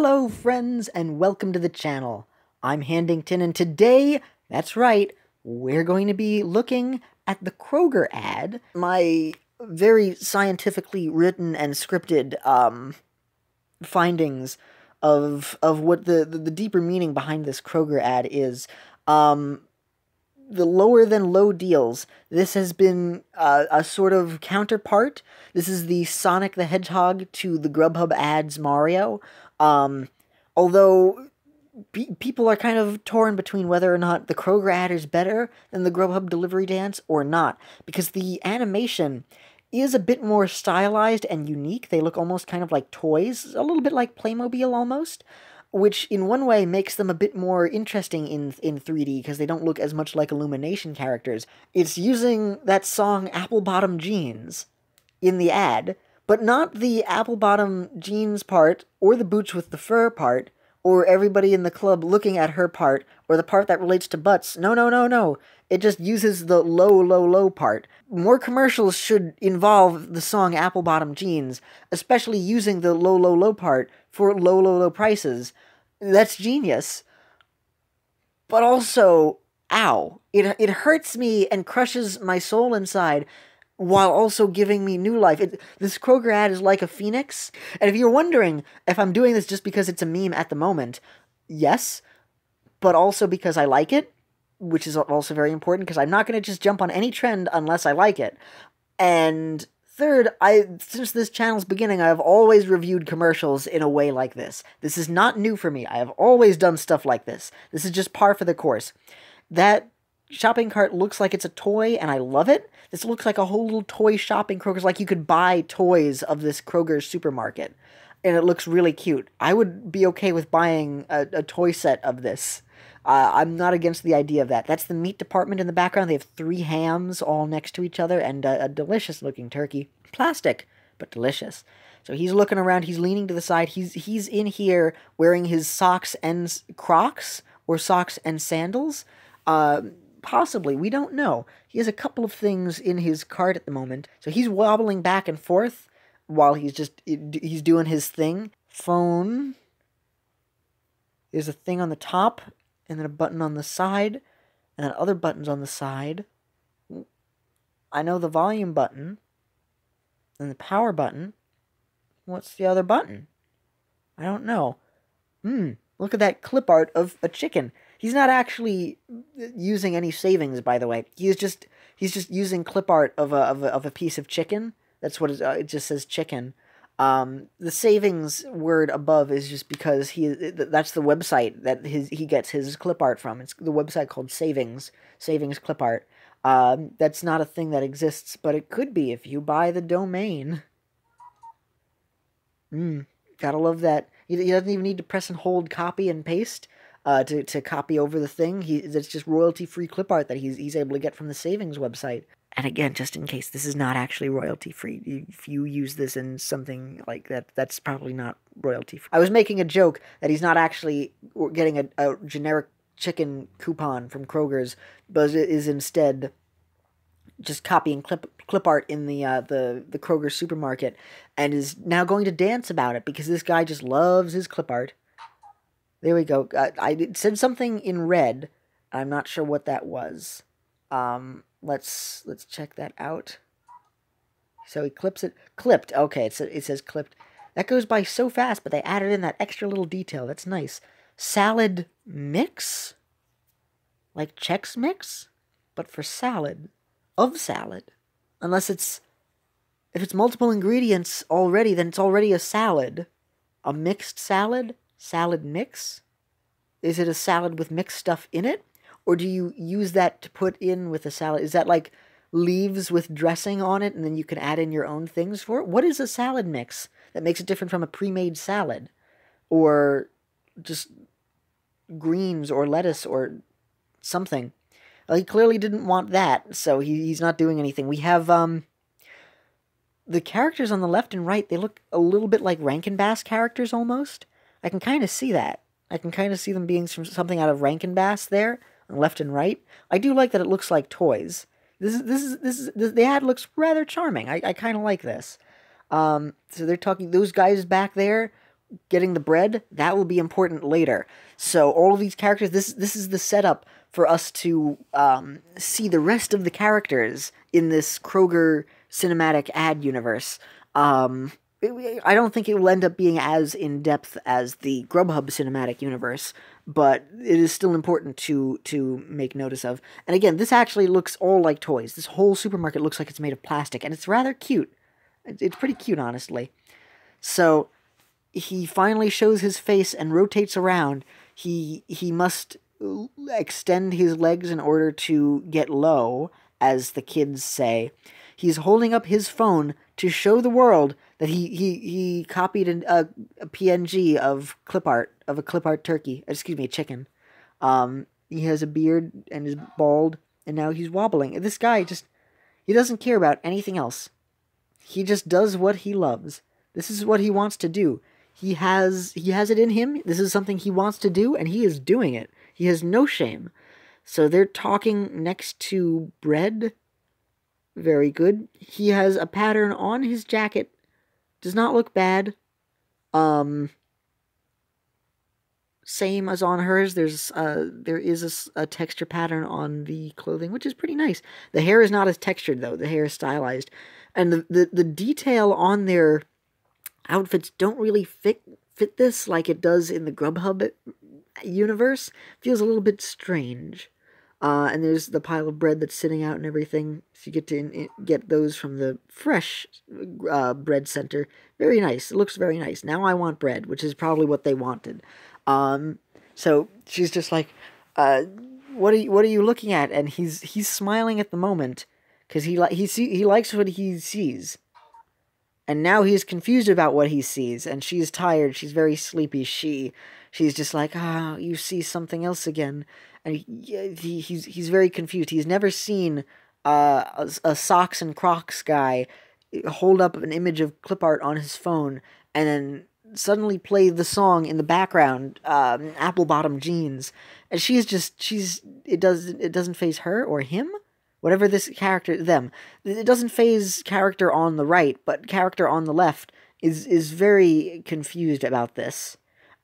Hello friends and welcome to the channel. I'm Handington and today, that's right, we're going to be looking at the Kroger ad. My very scientifically written and scripted findings of what the deeper meaning behind this Kroger ad is. The lower than low deals. This has been a sort of counterpart. This is the Sonic the Hedgehog to the Grubhub ads Mario. Although people are kind of torn between whether or not the Kroger ad is better than the Grubhub delivery dance or not, because the animation is a bit more stylized and unique. They look almost kind of like toys, a little bit like Playmobil almost, which in one way makes them a bit more interesting in 3D because they don't look as much like Illumination characters. It's using that song Apple Bottom Jeans in the ad, but not the Apple Bottom Jeans part or the boots with the fur part or everybody in the club looking at her part or the part that relates to butts. No. It just uses the low part. More commercials should involve the song Apple Bottom Jeans, especially using the low part for low prices. That's genius. But also, ow. It hurts me and crushes my soul inside while also giving me new life. This Kroger ad is like a phoenix. And if you're wondering if I'm doing this just because it's a meme at the moment, yes, but also because I like it, which is also very important because I'm not going to just jump on any trend unless I like it. And third, since this channel's beginning, I have always reviewed commercials in a way like this. This is not new for me. I have always done stuff like this. This is just par for the course. That shopping cart looks like it's a toy, and I love it. This looks like a whole little toy shopping Kroger's, like you could buy toys of this Kroger supermarket, and it looks really cute. I would be okay with buying a toy set of this. I'm not against the idea of that. That's the meat department in the background. They have three hams all next to each other and a delicious-looking turkey. Plastic, but delicious. So he's looking around. He's leaning to the side. He's in here wearing his socks and Crocs or socks and sandals. Possibly. We don't know. He has a couple of things in his cart at the moment. So he's wobbling back and forth while he's doing his thing. Phone. There's a thing on the top, and then a button on the side, and then other buttons on the side. I know the volume button, and the power button. What's the other button? I don't know. Look at that clip art of a chicken. He's not actually using any savings, by the way. He's just using clip art of a piece of chicken. That's what it just says, chicken. The savings word above is just because that's the website that he gets his clip art from. It's the website called Savings Clip Art. That's not a thing that exists, but it could be if you buy the domain. Gotta love that. He doesn't even need to press and hold copy and paste to copy over the thing. That's just royalty-free clip art that he's able to get from the savings website. And again, just in case, this is not actually royalty-free. If you use this in something like that, that's probably not royalty-free. I was making a joke that he's not actually getting a generic chicken coupon from Kroger's, but is instead just copying clip art in the Kroger supermarket, and is now going to dance about it because this guy just loves his clip art. There we go. It said something in red. I'm not sure what that was. Let's check that out. So he clips it. Clipped. Okay, it says clipped. That goes by so fast, but they added in that extra little detail. That's nice. Salad mix? Like Chex Mix? But for salad. Of salad. Unless it's... If it's multiple ingredients already, then it's already a salad. A mixed salad? Salad mix? Is it a salad with mixed stuff in it? Or do you use that to put in with a salad? Is that like leaves with dressing on it and then you can add in your own things for it? What is a salad mix that makes it different from a pre-made salad? Or just greens or lettuce or something. Well, he clearly didn't want that, so he's not doing anything. We have the characters on the left and right, they look a little bit like Rankin-Bass characters almost. I can kind of see that. I can kind of see them being something out of Rankin-Bass there. Left and right. I do like that it looks like toys. The ad looks rather charming. I kind of like this. So they're talking. Those guys back there getting the bread, that will be important later. So all of these characters, this is the setup for us to see the rest of the characters in this Kroger cinematic ad universe. I don't think it will end up being as in-depth as the Grubhub cinematic universe, but it is still important to make notice of. And again, this actually looks all like toys. This whole supermarket looks like it's made of plastic, and it's rather cute. It's pretty cute, honestly. So he finally shows his face and rotates around. He must extend his legs in order to get low, as the kids say. He's holding up his phone to show the world that he copied a PNG of clip art, of a clip art turkey. Excuse me, a chicken. He has a beard and is bald, and now he's wobbling. This guy just, he doesn't care about anything else. He just does what he loves. This is what he wants to do. He has it in him. This is something he wants to do, and he is doing it. He has no shame. So they're talking next to bread. Very good. He has a pattern on his jacket. Does not look bad. Same as on hers. There is a texture pattern on the clothing, which is pretty nice. The hair is not as textured, though. The hair is stylized. And the detail on their outfits don't really fit this like it does in the Grubhub universe. Feels a little bit strange. And there's the pile of bread that's sitting out and everything. So you get to get those from the fresh bread center. Very nice. It looks very nice. Now I want bread, which is probably what they wanted. So she's just like, "What are you looking at?" And he's smiling at the moment because he likes what he sees. And now he's confused about what he sees, and she's tired. She's very sleepy. She's just like, "Ah, you see something else again." And he's very confused. He's never seen a socks and Crocs guy hold up an image of clip art on his phone and then suddenly play the song in the background, Apple Bottom Jeans. And it doesn't phase her or him. Whatever this character, them, it doesn't phase character on the right, but character on the left is very confused about this.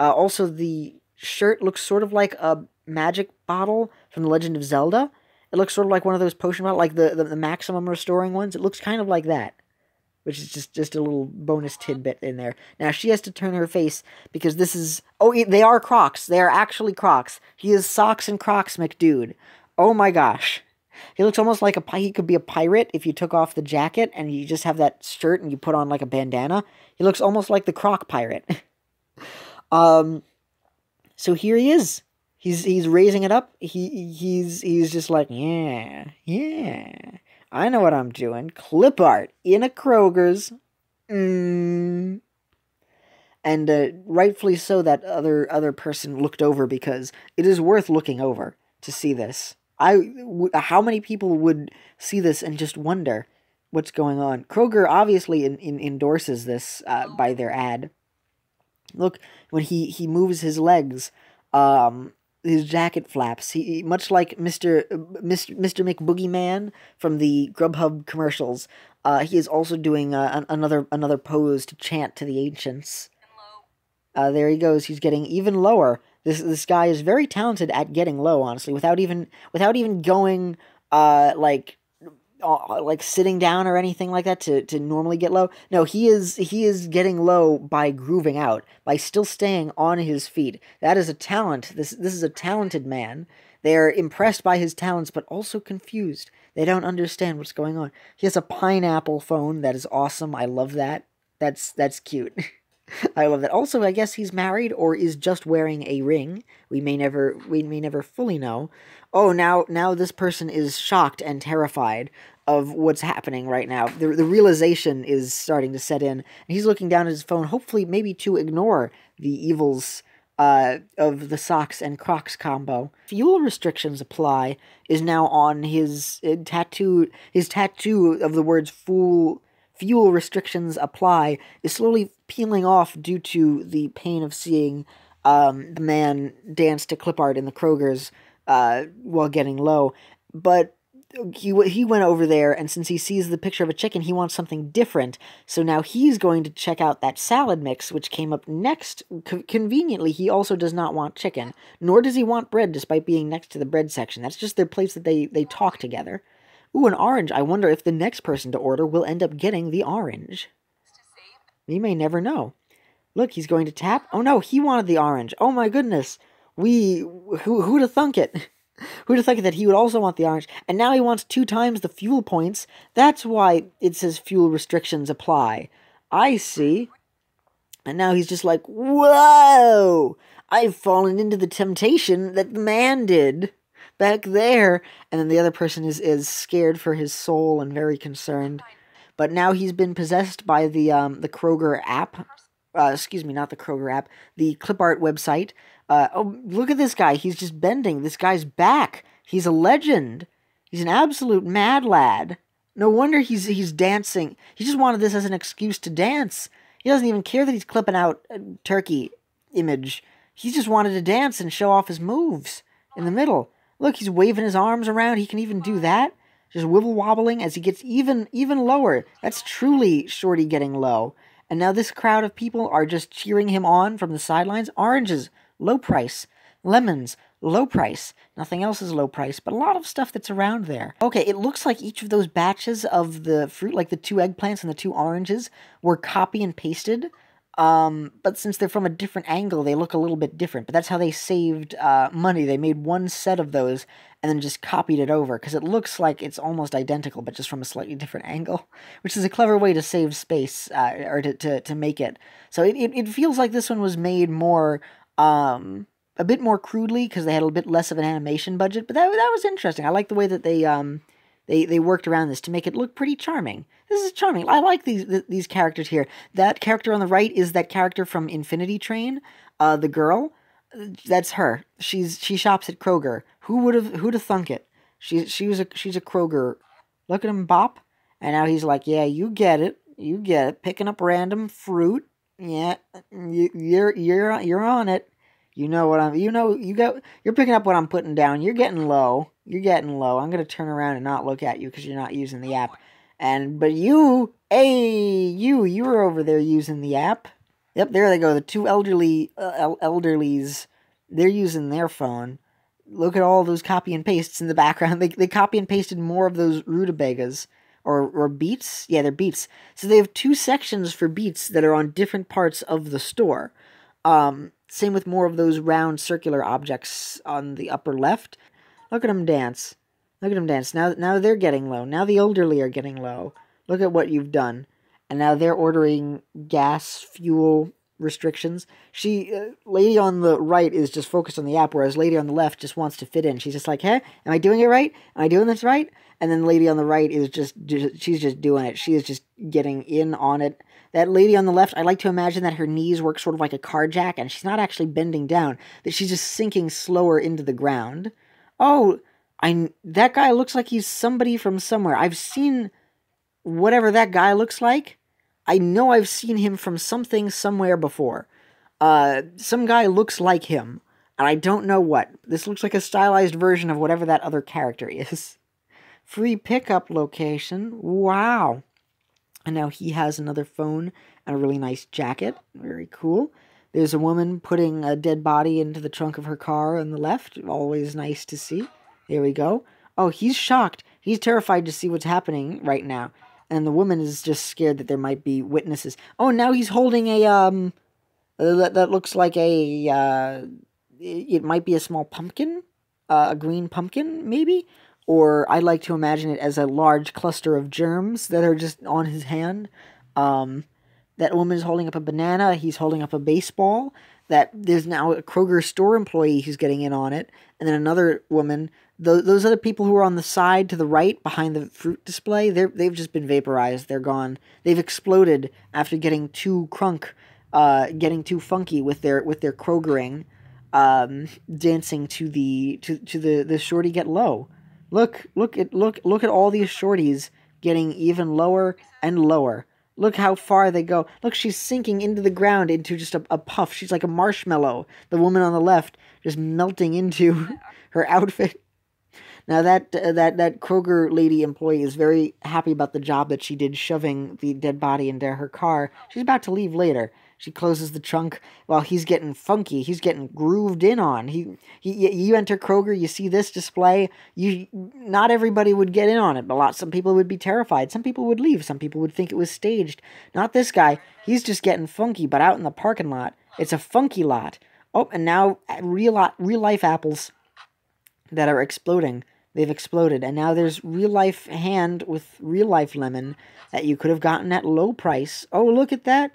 Also, the shirt looks sort of like a magic bottle from The Legend of Zelda. It looks sort of like one of those potion bottles, like the maximum restoring ones. It looks kind of like that, which is just a little bonus tidbit in there. Now, she has to turn her face because this is... Oh, they are Crocs. They are actually Crocs. He is Socks and Crocs McDude. Oh my gosh. He looks almost like he could be a pirate if you took off the jacket and you just have that shirt and you put on like a bandana. He looks almost like the Croc pirate. So here he is. He's raising it up. He's just like, yeah. I know what I'm doing. Clip art in a Kroger's. And rightfully so, that other person looked over because it is worth looking over to see this. How many people would see this and just wonder what's going on? Kroger obviously endorses this by their ad. Look, when he moves his legs, his jacket flaps. He much like Mr. McBoogeyman from the Grubhub commercials. He is also doing another pose to chant to the ancients. There he goes. He's getting even lower. This guy is very talented at getting low, honestly, without even going like sitting down or anything like that to normally get low. No, he is getting low by grooving out, by still staying on his feet. That is a talent. This is a talented man. They are impressed by his talents, but also confused. They don't understand what's going on. He has a pineapple phone. That is awesome. I love that. That's cute. I love that. Also, I guess he's married or is just wearing a ring. We may never fully know. Oh, now this person is shocked and terrified of what's happening right now. The realization is starting to set in. And he's looking down at his phone, hopefully maybe to ignore the evils of the Socks and Crocs combo. Fuel restrictions apply is now on his tattoo. His tattoo of the words fuel restrictions apply is slowly peeling off due to the pain of seeing the man dance to clip art in the Kroger's while getting low. But he went over there, and since he sees the picture of a chicken, he wants something different. So now he's going to check out that salad mix, which came up next. Conveniently, he also does not want chicken, nor does he want bread, despite being next to the bread section. That's just their place that they talk together. Ooh, an orange. I wonder if the next person to order will end up getting the orange. We may never know. Look, he's going to tap. Oh no, he wanted the orange. Oh my goodness. Who'd have thunk it? Who'd have thunk it that he would also want the orange? And now he wants 2 times the fuel points. That's why it says fuel restrictions apply. I see. And now he's just like, whoa! I've fallen into the temptation that the man did back there. And then the other person is scared for his soul and very concerned. But now he's been possessed by the Kroger app. Excuse me, not the Kroger app. The clip art website. Oh, look at this guy. He's just bending. This guy's back. He's a legend. He's an absolute mad lad. No wonder he's dancing. He just wanted this as an excuse to dance. He doesn't even care that he's clipping out a turkey image. He just wanted to dance and show off his moves in the middle. Look, he's waving his arms around. He can even do that. Just wibble-wobbling as he gets even lower. That's truly Shorty getting low. And now this crowd of people are just cheering him on from the sidelines. Oranges, low price. Lemons, low price. Nothing else is low price, but a lot of stuff that's around there. Okay, it looks like each of those batches of the fruit, like the 2 eggplants and the 2 oranges, were copy and pasted. But since they're from a different angle, they look a little bit different. But that's how they saved money. They made 1 set of those and then just copied it over, because it looks like it's almost identical, but just from a slightly different angle, which is a clever way to save space, or to make it. So it feels like this one was made more, a bit more crudely, because they had a bit less of an animation budget. But that was interesting. I like the way that they worked around this to make it look pretty charming. This is charming. I like these characters here. That character on the right is that character from Infinity Train, the girl. That's her. She shops at Kroger. Who'd have thunk it? She's a Kroger. Look at him bop. And now he's like, yeah, you get it. Picking up random fruit. Yeah, you're on it. You know what you're picking up what I'm putting down. You're getting low. I'm going to turn around and not look at you because you're not using the app. But you, hey, you were over there using the app. Yep, there they go. The 2 elderlies, they're using their phone. Look at all those copy and pastes in the background. They copy and pasted more of those rutabagas or beets. Yeah, they're beets. So they have 2 sections for beets that are on different parts of the store. Same with more of those round circular objects on the upper left. Look at them dance. Now they're getting low. Now the elderly are getting low. Look at what you've done. And now they're ordering gas, fuel restrictions. Lady on the right is just focused on the app, whereas lady on the left just wants to fit in. She's just like, hey, am I doing it right? Am I doing this right? And then lady on the right is she's just doing it. She is just getting in on it. That lady on the left, I like to imagine that her knees work sort of like a car jack, and she's not actually bending down, that she's just sinking slower into the ground. Oh, that guy looks like he's somebody from somewhere. I've seen whatever that guy looks like. I know I've seen him from something somewhere before. Some guy looks like him, and I don't know what. This looks like a stylized version of whatever that other character is. Free pickup location. Wow. And now he has another phone and a really nice jacket. Very cool. There's a woman putting a dead body into the trunk of her car on the left. Always nice to see. There we go. Oh, he's shocked. He's terrified to see what's happening right now. And the woman is just scared that there might be witnesses. Oh, now he's holding a, that looks like a, it might be a small pumpkin. A green pumpkin, maybe? Or I like to imagine it as a large cluster of germs that are just on his hand. That woman is holding up a banana. He's holding up a baseball. There's now a Kroger store employee who's getting in on it. And then another woman. Those other people who are on the side to the right behind the fruit display, they've just been vaporized. They're gone. They've exploded after getting too crunk, getting too funky with their Krogering, dancing to the Shorty Get Low. Look at all these shorties getting even lower and lower. Look how far they go. Look, she's sinking into the ground into just a puff. She's like a marshmallow. The woman on the left just melting into her outfit. Now that Kroger lady employee is very happy about the job that she did shoving the dead body into her car. She's about to leave later. She closes the trunk while he's getting funky. He's getting grooved in on. You enter Kroger, you see this display. Not everybody would get in on it, but some people would be terrified. Some people would leave. Some people would think it was staged. Not this guy. He's just getting funky, but out in the parking lot. It's a funky lot. Oh, and now real-life apples that are exploding. They've exploded, and now there's real-life hand with real-life lemon that you could have gotten at low price. Oh, look at that.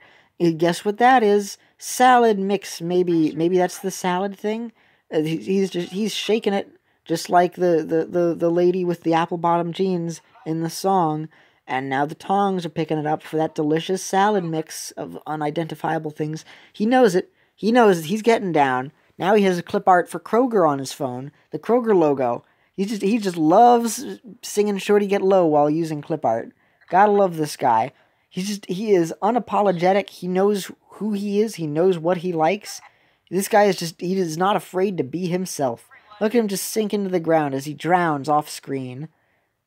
Guess what that is? Salad mix. Maybe that's the salad thing. He's shaking it just like the lady with the apple bottom jeans in the song. And now the tongs are picking it up for that delicious salad mix of unidentifiable things. He knows it. He knows it. He's getting down. Now he has a clip art for Kroger on his phone. The Kroger logo. He just loves singing "Shorty Get Low" while using clip art. Gotta love this guy. He is unapologetic. He knows who he is. He knows what he likes. This guy he is not afraid to be himself. Look at him just sink into the ground as he drowns off screen.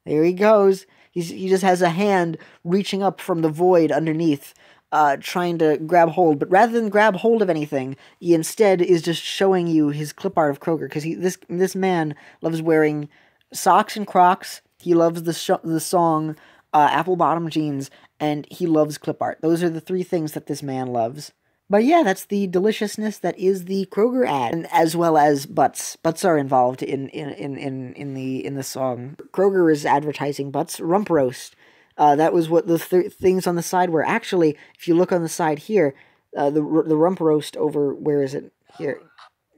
There he goes. He just has a hand reaching up from the void underneath, trying to grab hold. But rather than grab hold of anything, he instead is just showing you his clip art of Kroger, because this man loves wearing socks and Crocs. He loves the song Apple Bottom Jeans, and he loves clip art. Those are the three things that this man loves. But yeah, that's the deliciousness that is the Kroger ad, and as well as Butts. Butts are involved in the song. Kroger is advertising Butts. Rump roast. That was what the things on the side were. Actually, if you look on the side here, the rump roast over, where is it? Here.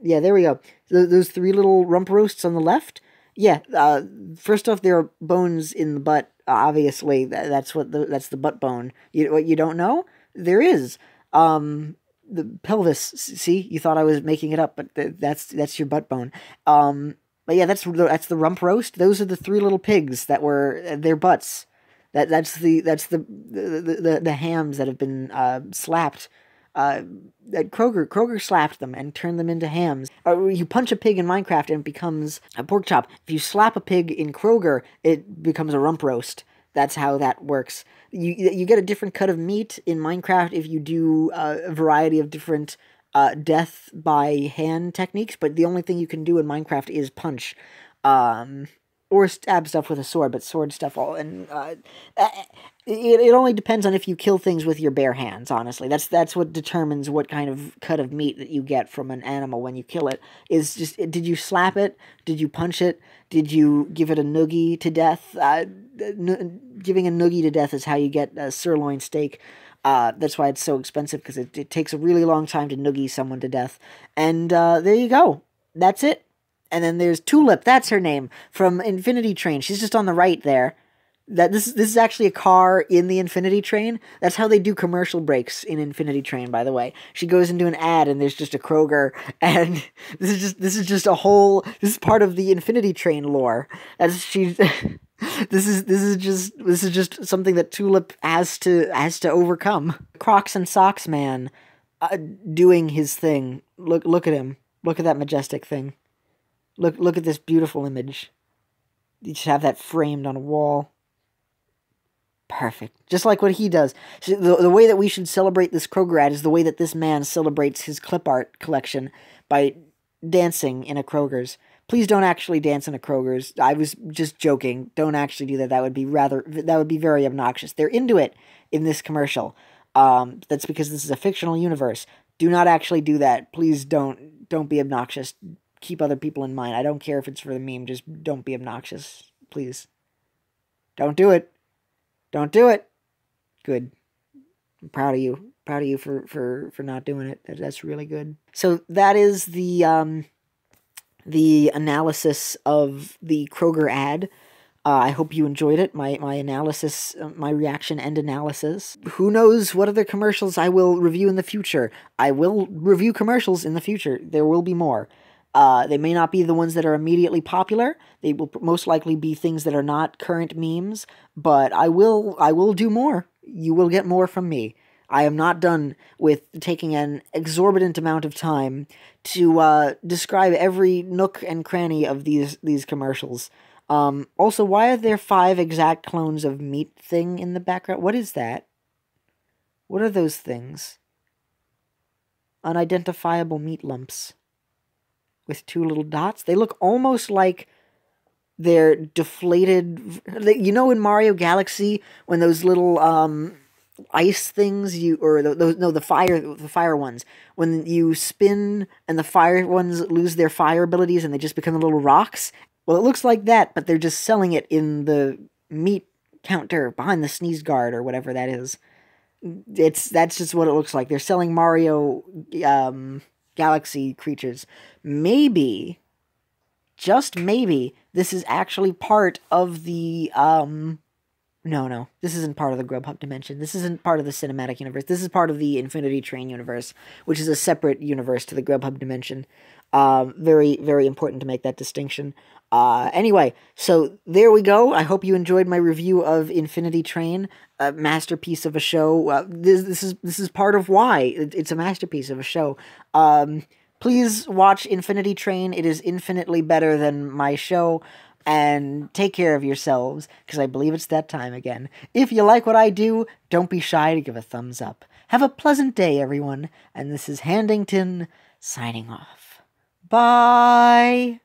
Yeah, there we go. Those three little rump roasts on the left. Yeah, first off, there are bones in the butt. Obviously, that's the butt bone. What you don't know? There is. The pelvis, see? You thought I was making it up, but that's your butt bone. But yeah, that's the rump roast. Those are the three little pigs that were their butts. That's the hams that have been slapped. That Kroger slapped them and turned them into hams. You punch a pig in Minecraft and it becomes a pork chop. If you slap a pig in Kroger, it becomes a rump roast. That's how that works. You get a different cut of meat in Minecraft if you do a variety of different death by hand techniques, but the only thing you can do in Minecraft is punch. Or stab stuff with a sword, but sword stuff all, and it only depends on if you kill things with your bare hands, honestly. That's what determines what kind of cut of meat that you get from an animal when you kill it, is just, did you slap it? Did you punch it? Did you give it a noogie to death? Giving a noogie to death is how you get a sirloin steak. That's why it's so expensive, because it takes a really long time to noogie someone to death. And there you go. That's it. And then there's Tulip, that's her name, from Infinity Train. She's just on the right there. This is actually a car in the Infinity Train. That's how they do commercial breaks in Infinity Train, by the way. She goes into an ad and there's just a Kroger, and this is just a whole, this is part of the Infinity Train lore. As she this is just something that Tulip has to overcome. Crocs and Socks man doing his thing. Look at him. Look at that majestic thing. Look at this beautiful image. You should have that framed on a wall. Perfect. Just like what he does. So the way that we should celebrate this Kroger ad is the way that this man celebrates his clip art collection, by dancing in a Kroger's. Please don't actually dance in a Kroger's. I was just joking. Don't actually do that. That would be very obnoxious. They're into it in this commercial. That's because this is a fictional universe. Do not actually do that. Please don't be obnoxious. Keep other people in mind. I don't care if it's for the meme. Just don't be obnoxious. Please. Don't do it. Don't do it. Good. I'm proud of you. Proud of you for not doing it. That's really good. So that is the analysis of the Kroger ad. I hope you enjoyed it. My analysis, my reaction and analysis. Who knows what other commercials I will review in the future. I will review commercials in the future. There will be more. They may not be the ones that are immediately popular. They will most likely be things that are not current memes, but I will do more. You will get more from me. I am not done with taking an exorbitant amount of time to describe every nook and cranny of these commercials. Also, why are there 5 exact clones of meat thing in the background? What is that? What are those things? Unidentifiable meat lumps with 2 little dots. They look almost like they're deflated. You know, in Mario Galaxy, when those little ice things the fire ones, when you spin and the fire ones lose their fire abilities and they just become little rocks. Well, it looks like that, but they're just selling it in the meat counter behind the sneeze guard or whatever that is. That's just what it looks like. They're selling Mario Galaxy creatures. Maybe, just maybe, this is actually part of the No, this isn't part of the Grubhub dimension. This isn't part of the cinematic universe. This is part of the Infinity Train universe, which is a separate universe to the Grubhub dimension. Very, very important to make that distinction. Anyway, so there we go. I hope you enjoyed my review of Infinity Train, a masterpiece of a show. This is part of why it's a masterpiece of a show. Please watch Infinity Train. It is infinitely better than my show. And take care of yourselves, because I believe it's that time again. If you like what I do, don't be shy to give a thumbs up. Have a pleasant day, everyone. And this is Handington, signing off. Bye!